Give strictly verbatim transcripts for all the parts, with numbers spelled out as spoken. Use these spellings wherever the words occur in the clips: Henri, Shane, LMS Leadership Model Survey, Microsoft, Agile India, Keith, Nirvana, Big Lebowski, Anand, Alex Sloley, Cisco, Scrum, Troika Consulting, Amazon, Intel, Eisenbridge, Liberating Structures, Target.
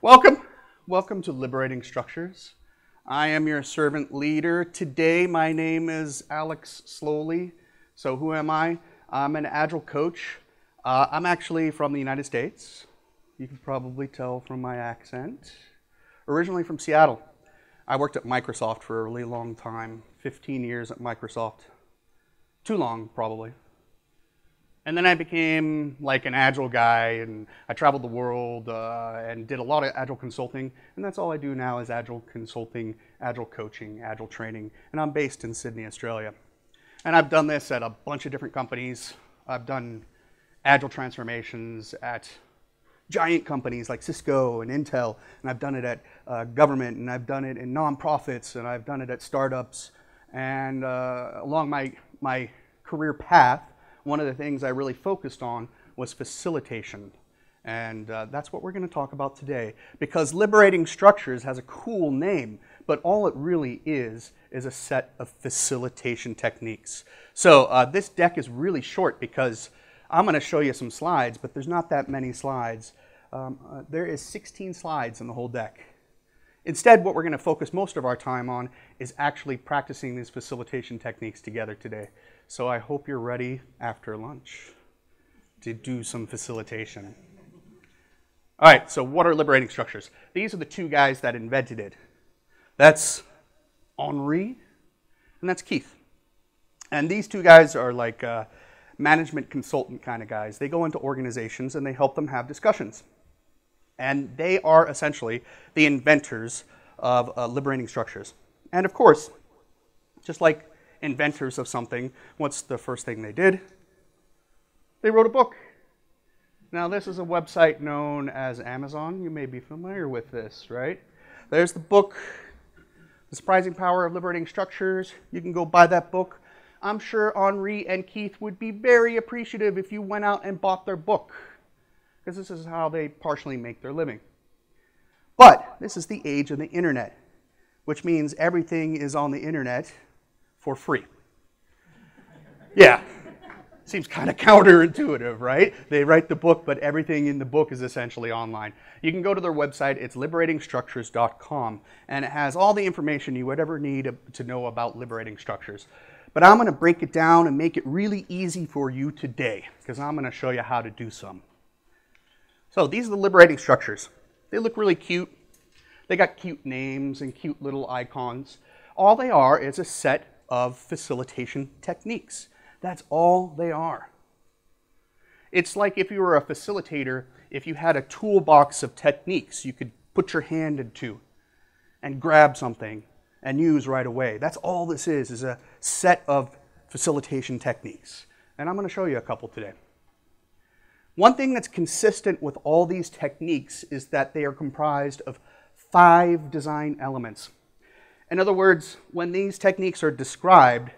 Welcome. Welcome to Liberating Structures. I am your servant leader. Today, my name is Alex Sloley. So who am I? I'm an Agile coach. Uh, I'm actually from the United States. You can probably tell from my accent. Originally from Seattle. I worked at Microsoft for a really long time, fifteen years at Microsoft. Too long, probably. And then I became like an Agile guy, and I traveled the world uh, and did a lot of Agile consulting. And that's all I do now is Agile consulting, Agile coaching, Agile training. And I'm based in Sydney, Australia. And I've done this at a bunch of different companies. I've done Agile transformations at giant companies like Cisco and Intel, and I've done it at uh, government, and I've done it in nonprofits, and I've done it at startups. And uh, along my, my career path, one of the things I really focused on was facilitation. And uh, that's what we're going to talk about today, because Liberating Structures has a cool name, but all it really is is a set of facilitation techniques. So uh, this deck is really short because I'm going to show you some slides, but there's not that many slides. Um, uh, there is sixteen slides in the whole deck. Instead, what we're going to focus most of our time on is actually practicing these facilitation techniques together today. So I hope you're ready after lunch to do some facilitation. All right, so what are liberating structures? These are the two guys that invented it. That's Henri and that's Keith. And these two guys are like uh, management consultant kind of guys. They go into organizations and they help them have discussions. And they are essentially the inventors of uh, liberating structures. And of course, just like inventors of something, what's the first thing they did? They wrote a book. Now this is a website known as Amazon. You may be familiar with this, right? There's the book, The Surprising Power of Liberating Structures. You can go buy that book. I'm sure Henri and Keith would be very appreciative if you went out and bought their book, because this is how they partially make their living. But this is the age of the internet, which means everything is on the internet for free. Yeah, seems kind of counterintuitive, right? They write the book, but everything in the book is essentially online. You can go to their website, it's liberating structures dot com, and it has all the information you would ever need to know about liberating structures. But I'm gonna break it down and make it really easy for you today, because I'm gonna show you how to do some. So these are the liberating structures. They look really cute. They got cute names and cute little icons. All they are is a set of facilitation techniques. That's all they are. It's like if you were a facilitator, if you had a toolbox of techniques you could put your hand into and grab something and use right away. That's all this is, is a set of facilitation techniques. And I'm going to show you a couple today. One thing that's consistent with all these techniques is that they are comprised of five design elements. In other words, when these techniques are described,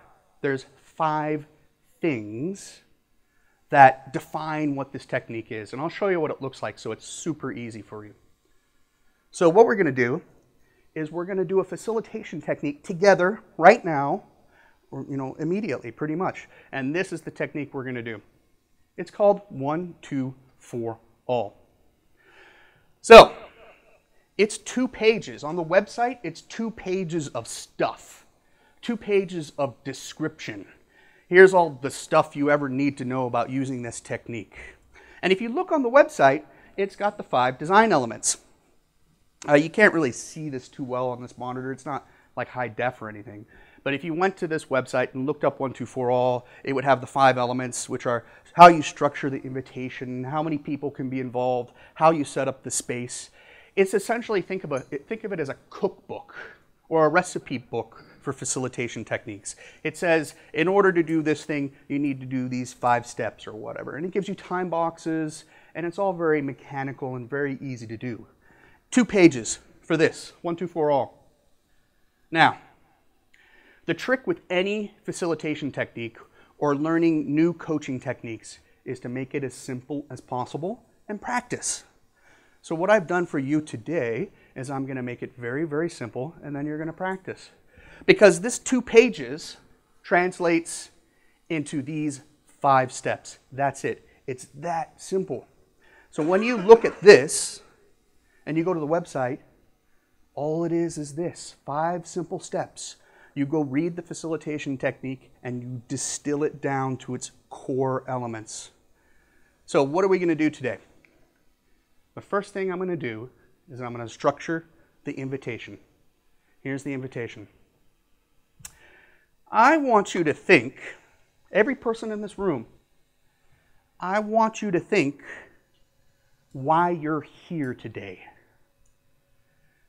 there's five things that define what this technique is. And I'll show you what it looks like so it's super easy for you. So what we're going to do is we're going to do a facilitation technique together right now, or, you know, immediately pretty much. And this is the technique we're going to do. It's called one, two, four, all. So it's two pages. On the website, it's two pages of stuff, two pages of description. Here's all the stuff you ever need to know about using this technique. And if you look on the website, it's got the five design elements. Uh, you can't really see this too well on this monitor. It's not like high def or anything. But if you went to this website and looked up one two four all, it would have the five elements, which are how you structure the invitation, how many people can be involved, how you set up the space. It's essentially, think of, a, think of it as a cookbook or a recipe book for facilitation techniques. It says, in order to do this thing, you need to do these five steps or whatever. And it gives you time boxes, and it's all very mechanical and very easy to do. Two pages for this, one, two, four, all. Now, the trick with any facilitation technique or learning new coaching techniques is to make it as simple as possible and practice. So what I've done for you today is I'm going to make it very, very simple, and then you're going to practice. Because this two pages translates into these five steps. That's it. It's that simple. So when you look at this, and you go to the website, all it is is this, five simple steps. You go read the facilitation technique and you distill it down to its core elements. So what are we going to do today? The first thing I'm going to do is I'm going to structure the invitation. Here's the invitation. I want you to think, every person in this room, I want you to think why you're here today.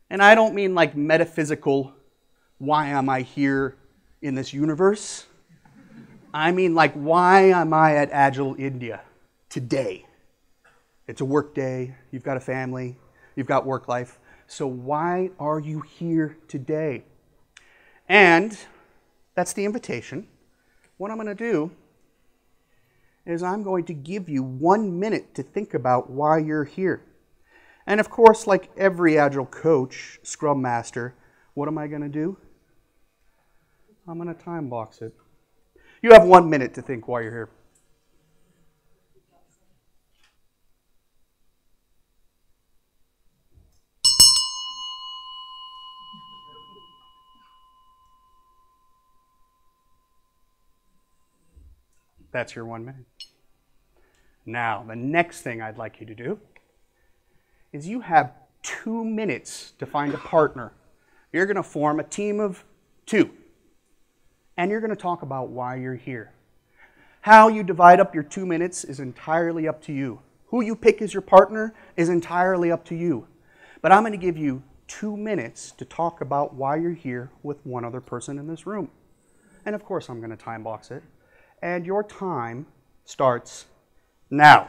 And I don't mean like metaphysical, why am I here in this universe? I mean like, why am I at Agile India today? It's a work day, you've got a family, you've got work life. So why are you here today? And that's the invitation. What I'm going to do is I'm going to give you one minute to think about why you're here. And of course, like every Agile coach, Scrum Master, what am I going to do? I'm going to time box it. You have one minute to think why you're here. That's your one minute. Now, the next thing I'd like you to do is you have two minutes to find a partner. You're going to form a team of two. And you're going to talk about why you're here. How you divide up your two minutes is entirely up to you. Who you pick as your partner is entirely up to you. But I'm going to give you two minutes to talk about why you're here with one other person in this room. And of course, I'm going to time box it. And your time starts now.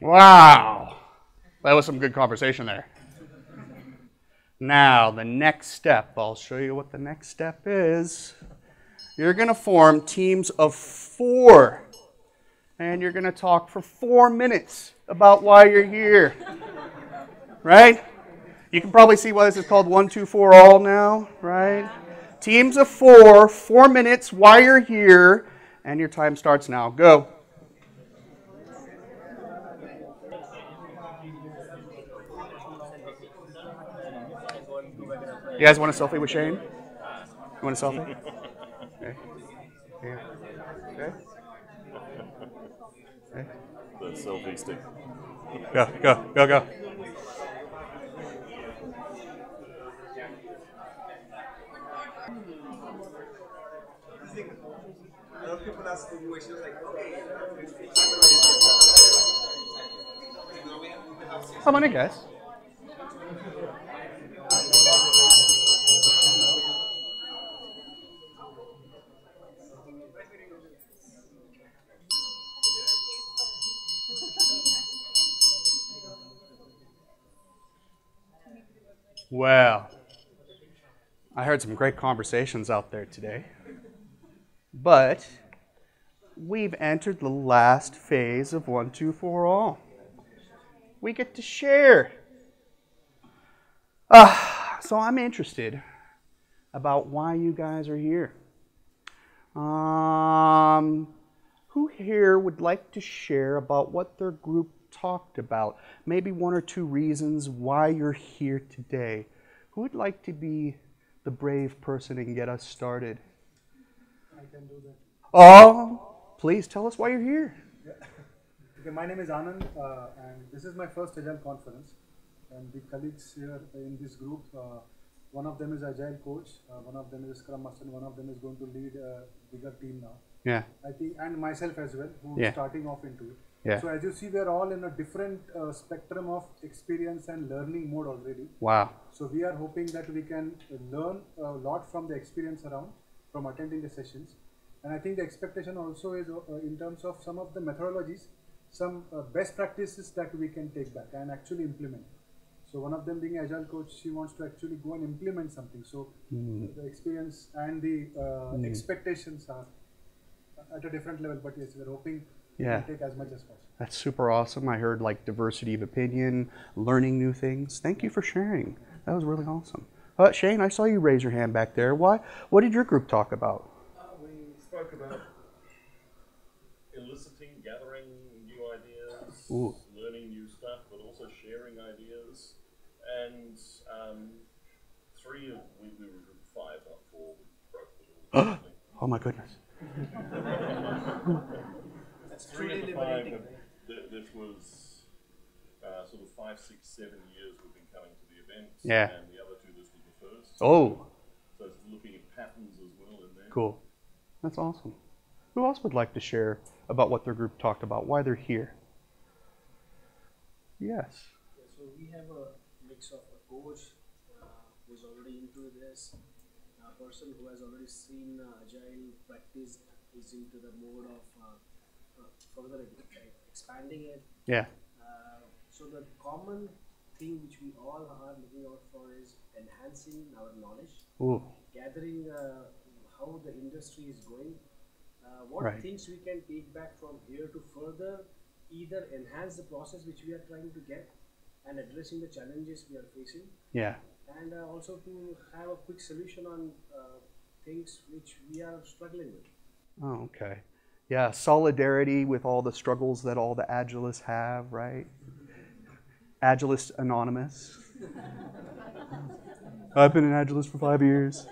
Wow, that was some good conversation there. Now, the next step, I'll show you what the next step is. You're going to form teams of four, and you're going to talk for four minutes about why you're here, right? You can probably see why this is called one, two, four, all now, right? Teams of four, four minutes, why you're here, and your time starts now. Go. You guys want a selfie with Shane? You want a selfie? Okay. Yeah. Okay. Okay. The selfie stick. Go, go, go, go. A lot of people ask me questions like, okay. How many guys? Well, I heard some great conversations out there today, but we've entered the last phase of one, two, four, all. We get to share. Uh, so I'm interested about why you guys are here. Um, who here would like to share about what their group talked about, maybe one or two reasons why you're here today? Who would like to be the brave person and get us started? I can do that. Oh, please tell us why you're here. Yeah. Okay, my name is Anand, uh, and this is my first Agile conference. And the colleagues here in this group, uh, one of them is Agile coach, uh, one of them is a Scrum Master, and one of them is going to lead a bigger team now. Yeah. I think, and myself as well, who's yeah. starting off into it. Yeah. So as you see, we are all in a different uh, spectrum of experience and learning mode already. Wow. So we are hoping that we can learn a lot from the experience around, from attending the sessions. And I think the expectation also is uh, in terms of some of the methodologies, some uh, best practices that we can take back and actually implement. So one of them being Agile coach, she wants to actually go and implement something. So mm. the experience and the uh, mm. expectations are at a different level, but yes, we're hoping yeah. to take as much as possible. That's super awesome. I heard like diversity of opinion, learning new things. Thank you for sharing. That was really awesome. Uh, Shane, I saw you raise your hand back there. Why? What did your group talk about? Uh, we spoke about eliciting, gathering new ideas, Ooh. learning new stuff, but also sharing ideas. And um, three of we, we were group five, not four. We broke the door. Oh my goodness. That's three of the five. This was uh, sort of five, six, seven years we've been coming to the event. Yeah. And the other two, this was the first. Oh. So it's looking at patterns as well in there. Cool. That's awesome. Who else would like to share about what their group talked about, why they're here? Yes. Yeah, so we have a mix of a coach uh, who's already into this, a person who has already seen uh, Agile practice is into the mode of uh, uh, further expanding it. Yeah. Uh, so the common thing which we all are looking out for is enhancing our knowledge, Ooh. gathering uh, how the industry is going, uh, what right. things we can take back from here to further either enhance the process which we are trying to get and addressing the challenges we are facing. Yeah. And uh, also to have a quick solution on uh, things which we are struggling with. Oh, okay. Yeah, solidarity with all the struggles that all the Agilists have, right? Agilist Anonymous. I've been an Agilist for five years.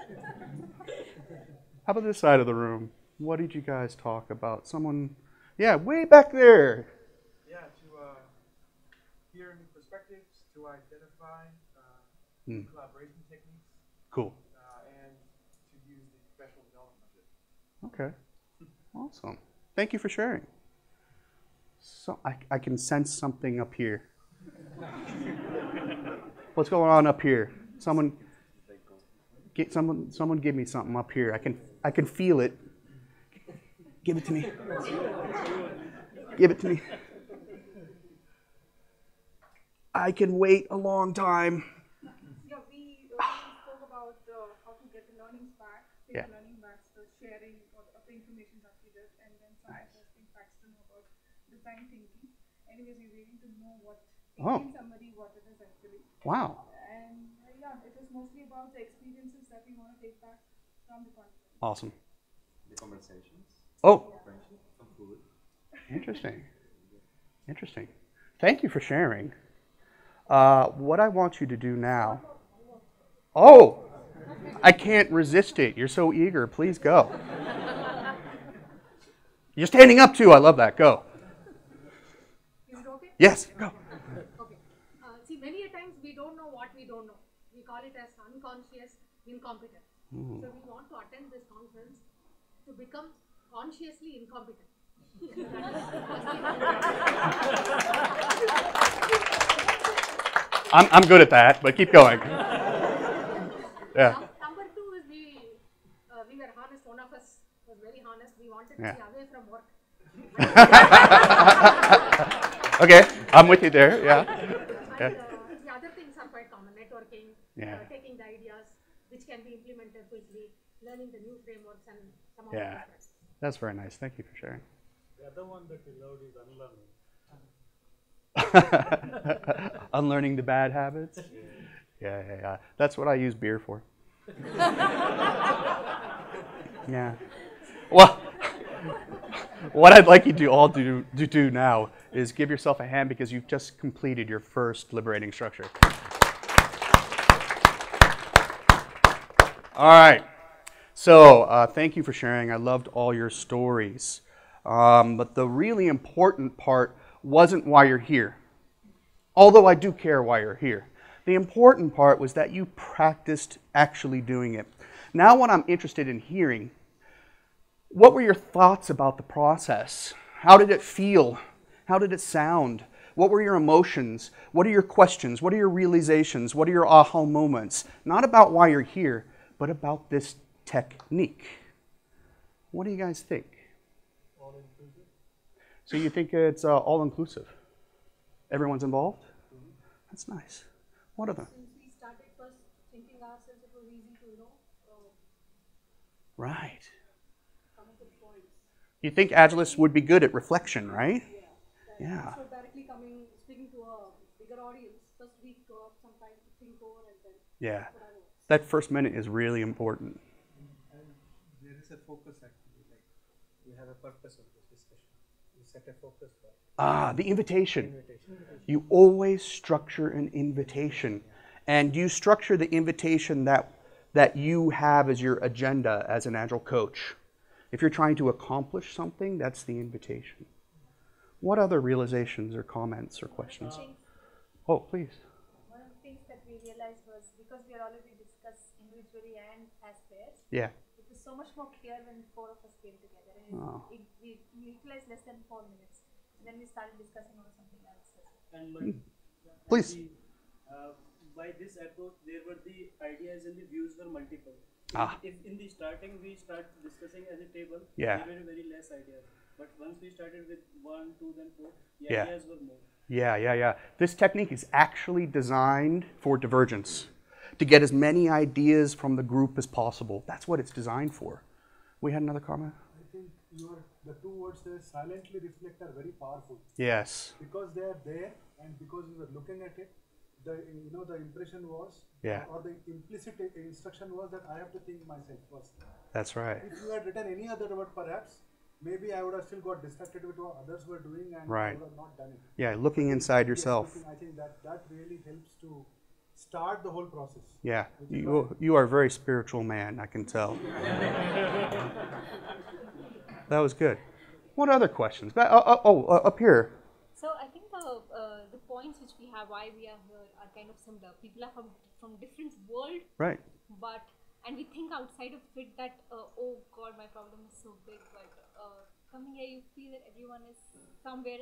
How about this side of the room? What did you guys talk about? Someone, yeah, way back there. Yeah, to uh, hear new perspectives, to identify Mm. collaboration techniques. Cool. Uh, and to use the professional development budget. Okay. Awesome. Thank you for sharing. So I, I can sense something up here. What's going on up here? Someone get someone someone give me something up here. I can I can feel it. Give it to me. Give it to me. I can wait a long time. Yeah. Learning back, so sharing of, of the information that we did, and then some nice. interesting facts to know about design thinking. Anyways, we're waiting to know what oh. in summary what it is actually. Wow. And uh, yeah, it is mostly about the experiences that we want to take back from the conference. Awesome. The conversations. Oh. Yeah. Interesting. Interesting. Thank you for sharing. Uh, what I want you to do now. Oh. I can't resist it. You're so eager. Please go. You're standing up too. I love that. Go. Is it okay? Yes, go. Okay. Uh, see, many a times we don't know what we don't know. We call it as unconscious incompetence. Mm. So we want to attend this conference to become consciously incompetent. I'm, I'm good at that, but keep going. Yeah. Uh, number two is we, uh, we were honest, one of us was very honest, we wanted yeah. to be away from work. Okay, I'm with you there, yeah. And, uh, the other things are quite common, networking, yeah. uh, taking the ideas which can be implemented quickly, learning the new frameworks and some of yeah. the others. That's very nice, thank you for sharing. The other one that we love is unlearning. Unlearning the bad habits? Yeah. Yeah, yeah, yeah. That's what I use beer for. Yeah. Well, what I'd like you to all do, to do now is give yourself a hand because you've just completed your first liberating structure. All right. So uh, thank you for sharing. I loved all your stories. Um, but the really important part wasn't why you're here, although I do care why you're here. The important part was that you practiced actually doing it. Now what I'm interested in hearing, what were your thoughts about the process? How did it feel? How did it sound? What were your emotions? What are your questions? What are your realizations? What are your aha moments? Not about why you're here, but about this technique. What do you guys think? All-inclusive. So you think it's uh, all-inclusive? Everyone's involved? Mm-hmm. That's nice. What are the? Since we started first thinking ourselves, it was easy to, you know. Uh, right. Some of the points. You think Agilists would be good at reflection, right? Yeah. Yeah. So directly coming, speaking to a bigger audience, first week go up sometimes to think over and then. Yeah. That first minute is really important. And there is a focus actually. Like you have a purpose of this discussion. You set a focus for it. Ah, the invitation. invitation. You always structure an invitation. Yeah. And you structure the invitation that that you have as your agenda as an Agile coach. If you're trying to accomplish something, that's the invitation. What other realizations or comments or questions? Oh, please. One of the things that we realized was because we had already discussed individually and as pairs, yeah. It was so much more clear when four of us came together. And oh. it, it, we utilized less than four minutes. And then we started discussing on something else. And by, mm. please. And the, uh, by this approach, there were the ideas and the views were multiple. Ah. If in the starting we start discussing as a table, yeah. there were very less ideas. But once we started with one, two, then four, the yeah. ideas were more. Yeah, yeah, yeah. This technique is actually designed for divergence, to get as many ideas from the group as possible. That's what it's designed for. We had another comment? I think your, the two words there, silently reflect, are very powerful. Yes. Because they are there and because we were looking at it, the, you know, the impression was, yeah. or the implicit instruction was that I have to think myself first. That's right. If you had written any other word perhaps, maybe I would have still got distracted with what others were doing and right. I would have not done it. Yeah, looking inside yourself. Looking, I think that, that really helps to start the whole process. Yeah, you, you are a very spiritual man, I can tell. That was good. What other questions? Oh, oh, oh up here. So I think the, uh, the points which we have, why we are here, are kind of similar. People are from, from different worlds. Right. But, and we think outside of it that, uh, oh God, my problem is so big. But uh, coming here, you feel that everyone is somewhere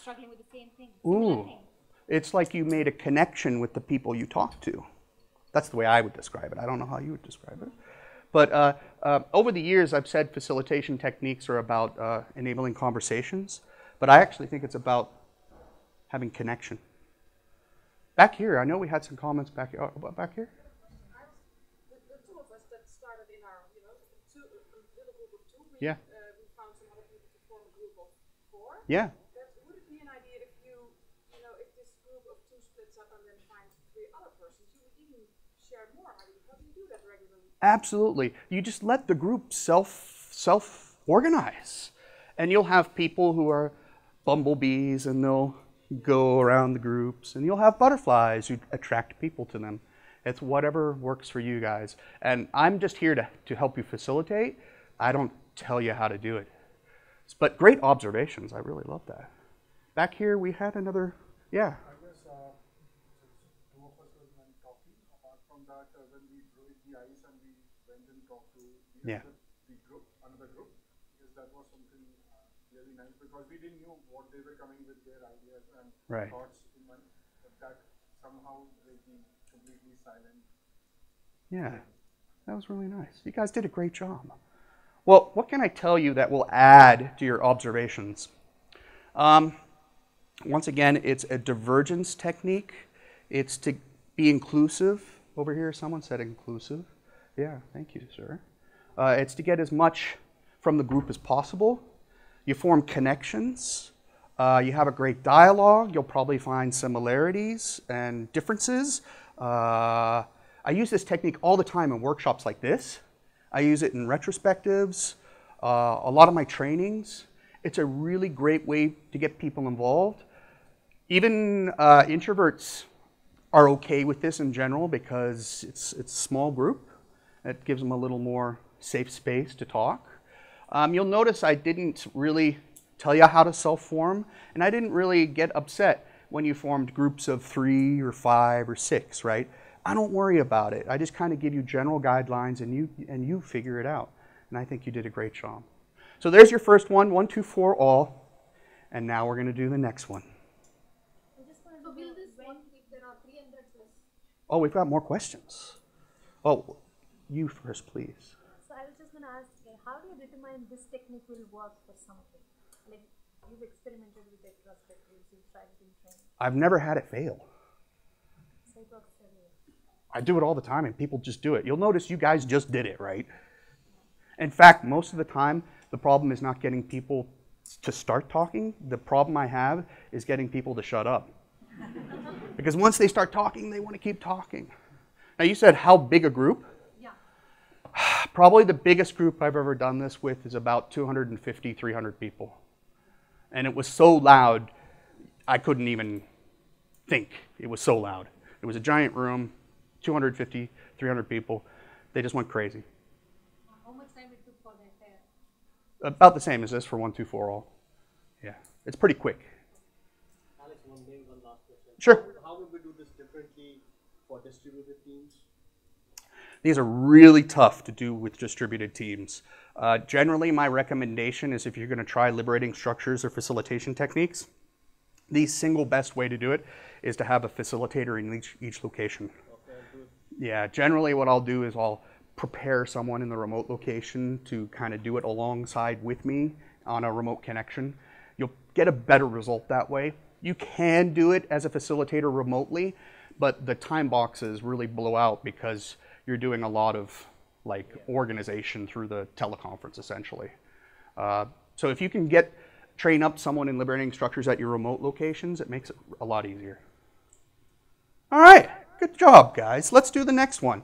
struggling with the same thing. Ooh. Thing. It's like you made a connection with the people you talk to. That's the way I would describe it. I don't know how you would describe it. But uh, uh, over the years, I've said facilitation techniques are about uh, enabling conversations. But I actually think it's about having connection. Back here, I know we had some comments back here. Oh, back here? I was, the, the two of us that started in our, you know, two, little group of two, we, yeah. uh, we found some other people to form a group of four. Yeah. That, would it be an idea if you, you know, if this group of two splits up and then finds three other persons, you would even share more? How do you, how do you do that regularly? Absolutely. You just let the group self, self-organize. And you'll have people who are bumblebees and they'll go around the groups, and you'll have butterflies who attract people to them. It's whatever works for you guys. And I'm just here to, to help you facilitate. I don't tell you how to do it. But great observations. I really love that. Back here we had another, yeah. I guess uh, two of us were talking. Apart from that, uh, when we drew the eyes and we went and talked to the, yeah. other, the group, another group, because that was something really nice, because we didn't know what they were coming with, their ideas and right. thoughts in mind, but that somehow making completely silent. Yeah, that was really nice. You guys did a great job. Well, what can I tell you that will add to your observations? Um, once again, it's a divergence technique. It's to be inclusive. Over here, someone said inclusive. Yeah, thank you, sir. Uh, it's to get as much from the group as possible. You form connections, uh, you have a great dialogue, you'll probably find similarities and differences. Uh, I use this technique all the time in workshops like this. I use it in retrospectives, uh, a lot of my trainings. It's a really great way to get people involved. Even uh, introverts are okay with this in general because it's, it's a small group. It gives them a little more safe space to talk. Um, you'll notice I didn't really tell you how to self-form, and I didn't really get upset when you formed groups of three or five or six, right? I don't worry about it. I just kind of give you general guidelines, and you, and you figure it out. And I think you did a great job. So there's your first one, one, two, four, all. And now we're going to do the next one. I just wanted to build this one if there are three and that's it. Oh, we've got more questions. Oh, you first, please. Ask, how do you determine this technique will work for something? Like you've experimented with retrospectives, you've tried it in training. I've never had it fail. So it was I do it all the time and people just do it. You'll notice you guys just did it, right? In fact, most of the time, the problem is not getting people to start talking. The problem I have is getting people to shut up. Because once they start talking, they want to keep talking. Now, you said how big a group? Yeah. Probably the biggest group I've ever done this with is about two hundred fifty, three hundred people. And it was so loud, I couldn't even think. It was so loud. It was a giant room, two hundred fifty, three hundred people. They just went crazy. How much time it took for that fair? About the same as this for one, two, four, all. Yeah, it's pretty quick. Alex, one day, one last question. Sure. How would we do this differently for distributed teams? These are really tough to do with distributed teams. Uh, generally, my recommendation is if you're going to try liberating structures or facilitation techniques, the single best way to do it is to have a facilitator in each, each location. Okay, good. Yeah, generally what I'll do is I'll prepare someone in the remote location to kind of do it alongside with me on a remote connection. You'll get a better result that way. You can do it as a facilitator remotely, but the time boxes really blow out because you're doing a lot of like organization through the teleconference essentially. Uh, so if you can get train up someone in liberating structures at your remote locations, it makes it a lot easier. All right, good job, guys. Let's do the next one.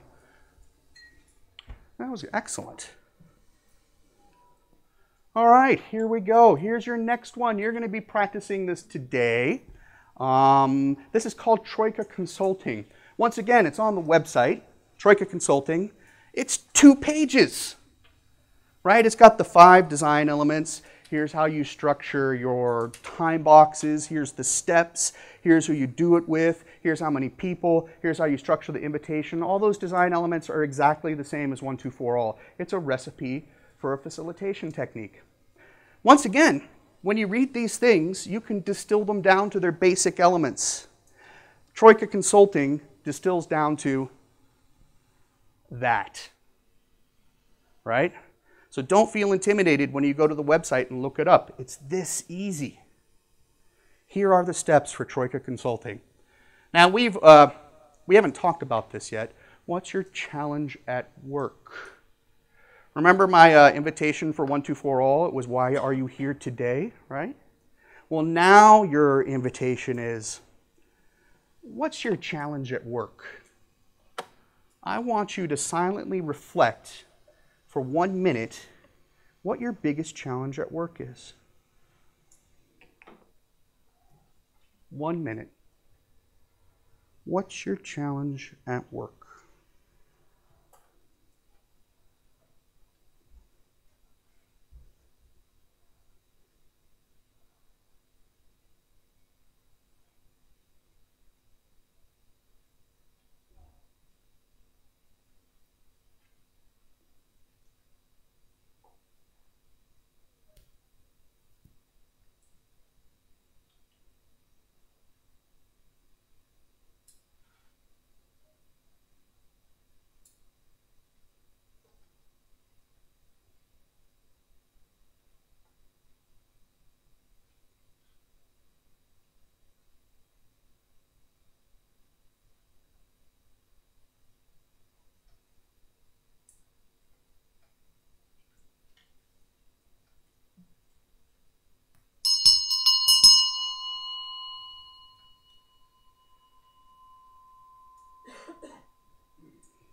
That was excellent. All right, here we go. Here's your next one. You're going to be practicing this today. Um, this is called Troika Consulting. Once again, it's on the website, Troika Consulting. It's two pages, right? It's got the five design elements. Here's how you structure your time boxes. Here's the steps. Here's who you do it with. Here's how many people. Here's how you structure the invitation. All those design elements are exactly the same as one, two, four, all. It's a recipe for a facilitation technique. Once again, when you read these things, you can distill them down to their basic elements. Troika Consulting distills down to that, right? So don't feel intimidated when you go to the website and look it up. It's this easy. Here are the steps for Troika Consulting. Now, we've, uh, we haven't talked about this yet. What's your challenge at work? Remember my uh, invitation for one two four all? It was, why are you here today, right? Well, now your invitation is, what's your challenge at work? I want you to silently reflect for one minute what your biggest challenge at work is. One minute. What's your challenge at work?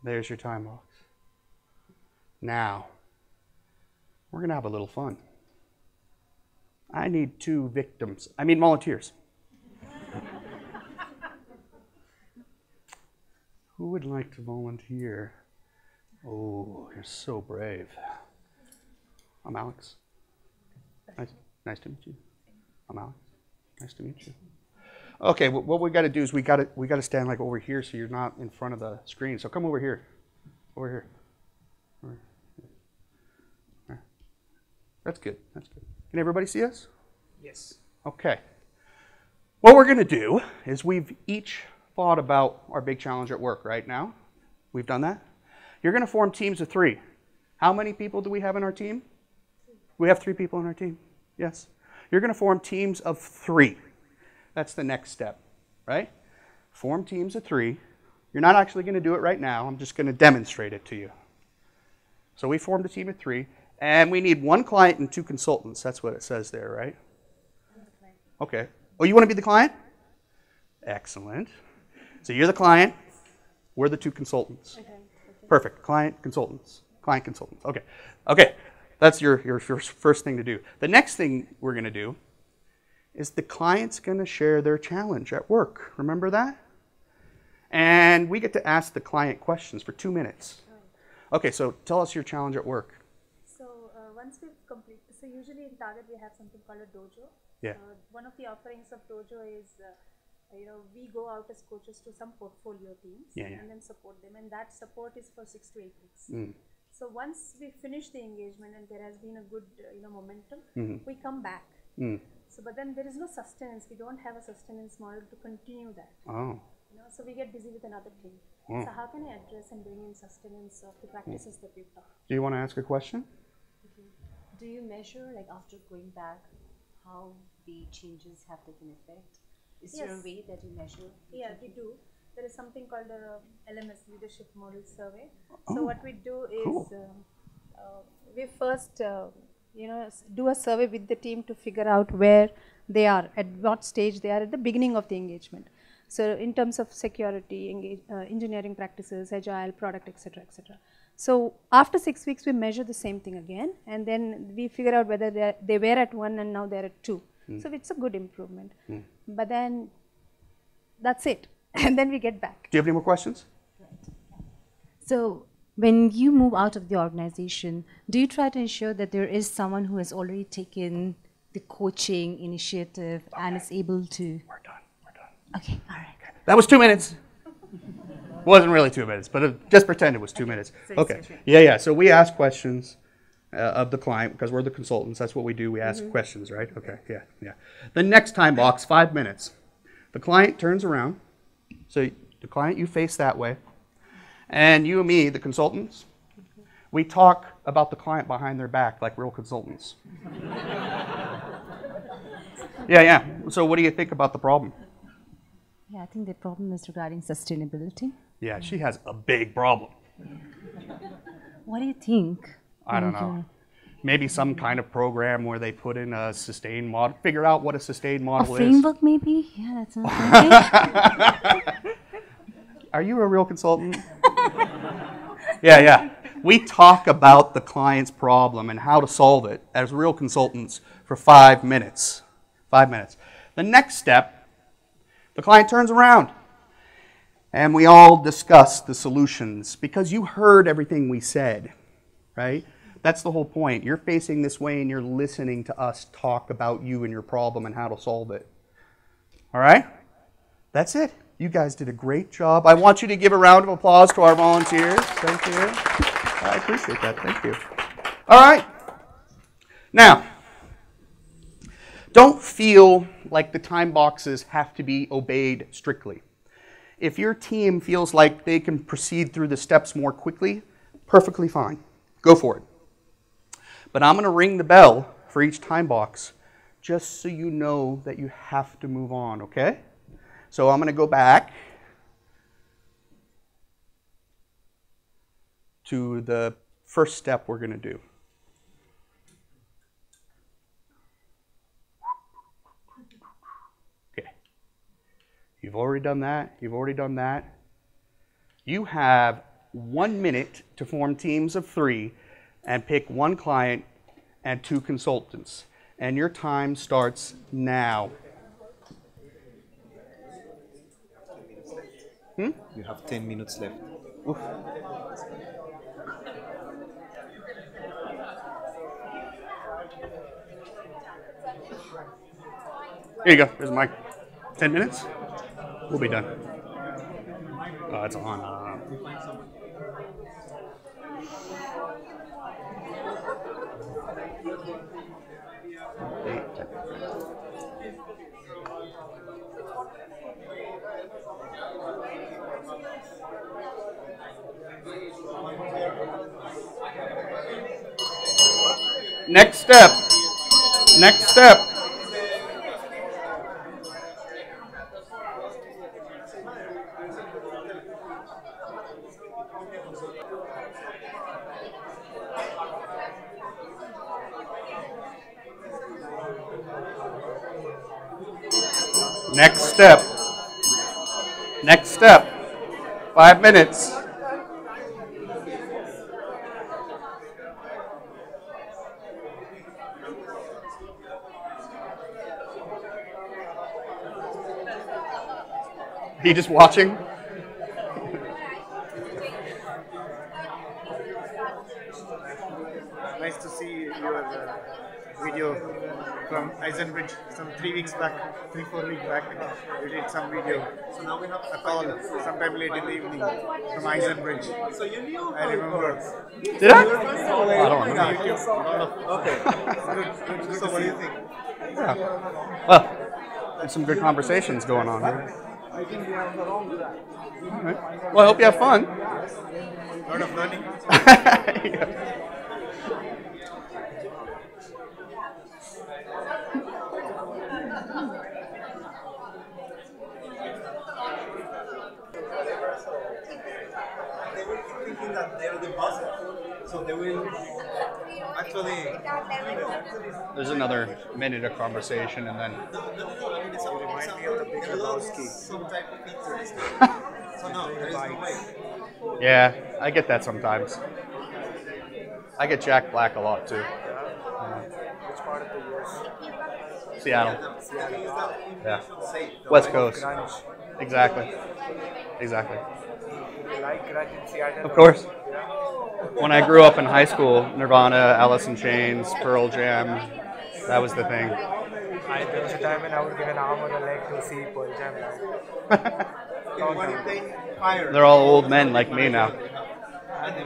There's your time box. Now, we're going to have a little fun. I need two victims. I mean volunteers. Who would like to volunteer? Oh, you're so brave. I'm Alex. Nice, nice to meet you. I'm Alex. Nice to meet you. Okay, what we got to do is we got to we got to stand like over here so you're not in front of the screen. So come over here, over here. Over here. That's good. That's good. Can everybody see us? Yes. Okay. What we're going to do is we've each thought about our big challenge at work right now. We've done that. You're going to form teams of three. How many people do we have in our team? We have three people in our team. Yes. You're going to form teams of three. That's the next step, right? Form teams of three. You're not actually going to do it right now. I'm just going to demonstrate it to you. So we formed a team of three, and we need one client and two consultants. That's what it says there, right? Okay. Oh, you want to be the client? Excellent. So you're the client. We're the two consultants. Okay. Perfect. Client, consultants. Client, consultants. Okay. Okay. That's your, your first, first thing to do. The next thing we're going to do is the client's going to share their challenge at work. Remember that? And we get to ask the client questions for two minutes. Okay, so tell us your challenge at work. So uh, once we've completed, so usually in Target we have something called a dojo. Yeah. Uh, one of the offerings of dojo is, uh, you know, we go out as coaches to some portfolio teams yeah, yeah. and then support them. And that support is for six to eight weeks. Mm. So once we finish the engagement and there has been a good, uh, you know, momentum, mm-hmm. we come back. Mm. So, but then there is no sustenance. We don't have a sustenance model to continue that. Oh. You know, so we get busy with another thing. Mm. So how can I address and bring in sustenance of the practices mm. that we've done? Do you want to ask a question? Okay. Do you measure, like after going back, how the changes have taken effect? Is yes. there a way that you measure? Yeah, we do. There is something called the L M S Leadership Model Survey. Oh. So what we do is cool. uh, uh, we first uh, you know, do a survey with the team to figure out where they are, at what stage they are at the beginning of the engagement. So in terms of security, engage, uh, engineering practices, agile, product, et cetera, et cetera. So after six weeks, we measure the same thing again, and then we figure out whether they, are, they were at one and now they're at two. Mm. So it's a good improvement. Mm. But then that's it, and then we get back. Do you have any more questions? Right. So when you move out of the organization, do you try to ensure that there is someone who has already taken the coaching initiative okay. and is able to? We're done. Okay, all right. That was two minutes. It wasn't really two minutes, but it, just pretend it was two okay. minutes. Okay. Yeah, yeah. So we ask questions uh, of the client because we're the consultants. That's what we do. We ask mm-hmm. questions, right? Okay. Yeah, yeah. The next time box, five minutes. The client turns around. So the client, you face that way. And you and me, the consultants, mm-hmm. we talk about the client behind their back like real consultants. Yeah, yeah. So what do you think about the problem? Yeah, I think the problem is regarding sustainability. Yeah, she has a big problem. What do you think? I don't know. Maybe some kind of program where they put in a sustained model, figure out what a sustained model is. A framework, maybe? Yeah, that's another thing. Are you a real consultant? Yeah, yeah. We talk about the client's problem and how to solve it as real consultants for five minutes. Five minutes. The next step. The client turns around, and we all discuss the solutions because you heard everything we said, right? That's the whole point. You're facing this way, and you're listening to us talk about you and your problem and how to solve it, all right? That's it. You guys did a great job. I want you to give a round of applause to our volunteers. Thank you. I appreciate that. Thank you. All right. Now, don't feel like the time boxes have to be obeyed strictly. If your team feels like they can proceed through the steps more quickly, perfectly fine. Go for it. But I'm going to ring the bell for each time box just so you know that you have to move on, okay? So I'm going to go back to the first step we're going to do. You've already done that. You've already done that. You have one minute to form teams of three and pick one client and two consultants. And your time starts now. Hmm? You have ten minutes left. Oof. Here you go. There's Mike. Ten minutes? We'll be done. Oh, it's on. Uh, Next step. Next step. Next step. Next step. Five minutes. He just watching. Nice to see your uh, video from Eisenbridge some three weeks back, three four weeks back. We did some video. So now we have a call sometime late in the evening from Eisenbridge. So you knew. I remember. Did I? I don't remember. Okay. Good, good, so what do you think? Yeah. Well, there's some good conversations going on here. I think we are on the wrong track. All right. Well, I hope you have fun. A lot of learning. They will keep thinking that they are the boss, so they will actually. There's another minute of conversation, and then. So it reminds me of the Big Lebowski. So no, there is no way. Yeah, I get that sometimes. I get Jack Black a lot too. Yeah. Which part of the U S? Seattle. Seattle. Yeah. West Coast. Exactly. Exactly. You like grunge in Seattle? Of course. When I grew up in high school, Nirvana, Alice in Chains, Pearl Jam, that was the thing. I, there was a time when I would give an arm or a leg to see Pearl Jam. Right? They're all old men like me now. Yeah,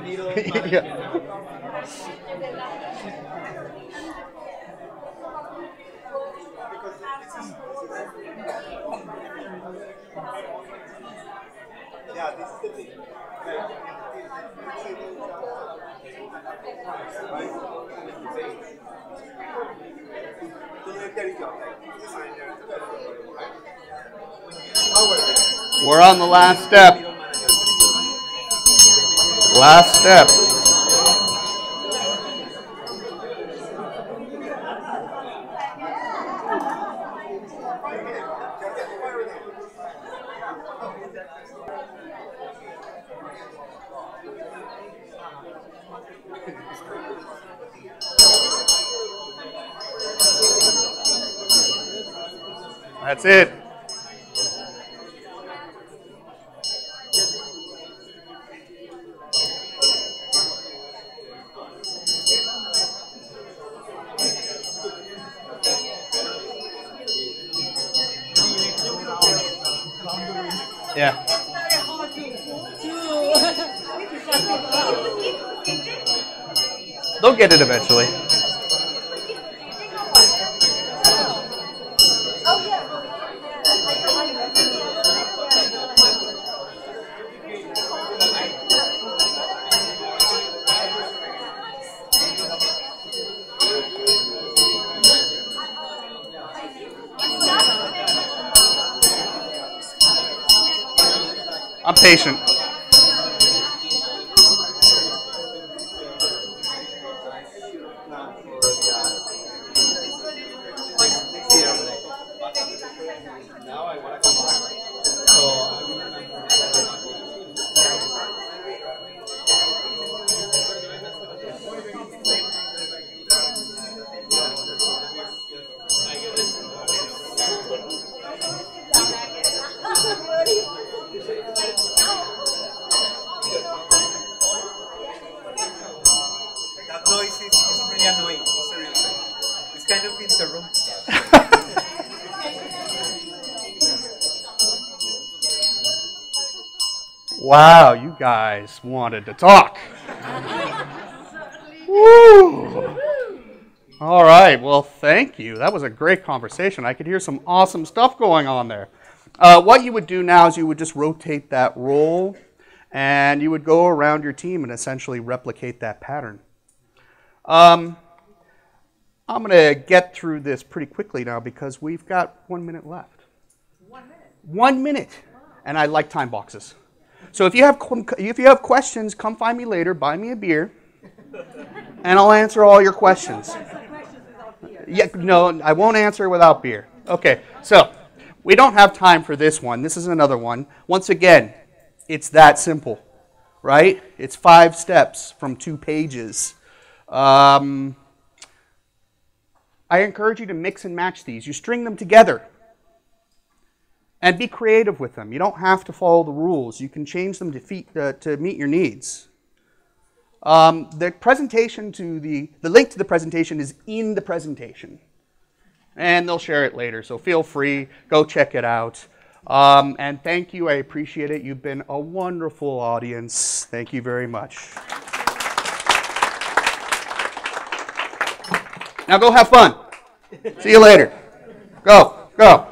this is the thing. We're on the last step. Last step. That's it. Yeah. They'll get it eventually. I'm patient. Wow, you guys wanted to talk. Woo. All right, well, thank you. That was a great conversation. I could hear some awesome stuff going on there. Uh, what you would do now is you would just rotate that role, and you would go around your team and essentially replicate that pattern. Um, I'm going to get through this pretty quickly now because we've got one minute left. One minute? One minute. Wow. And I like time boxes. So if you have if you have questions, come find me later, buy me a beer, and I'll answer all your questions. Yeah, no, I won't answer without beer. Okay, so we don't have time for this one. This is another one. Once again, it's that simple, right? It's five steps from two pages. Um, I encourage you to mix and match these. You string them together and be creative with them. You don't have to follow the rules. You can change them to, feet, uh, to meet your needs. Um, the presentation to the, the link to the presentation is in the presentation, and they'll share it later, so feel free, go check it out. Um, and thank you, I appreciate it. You've been a wonderful audience. Thank you very much. Now go have fun. See you later. Go, go.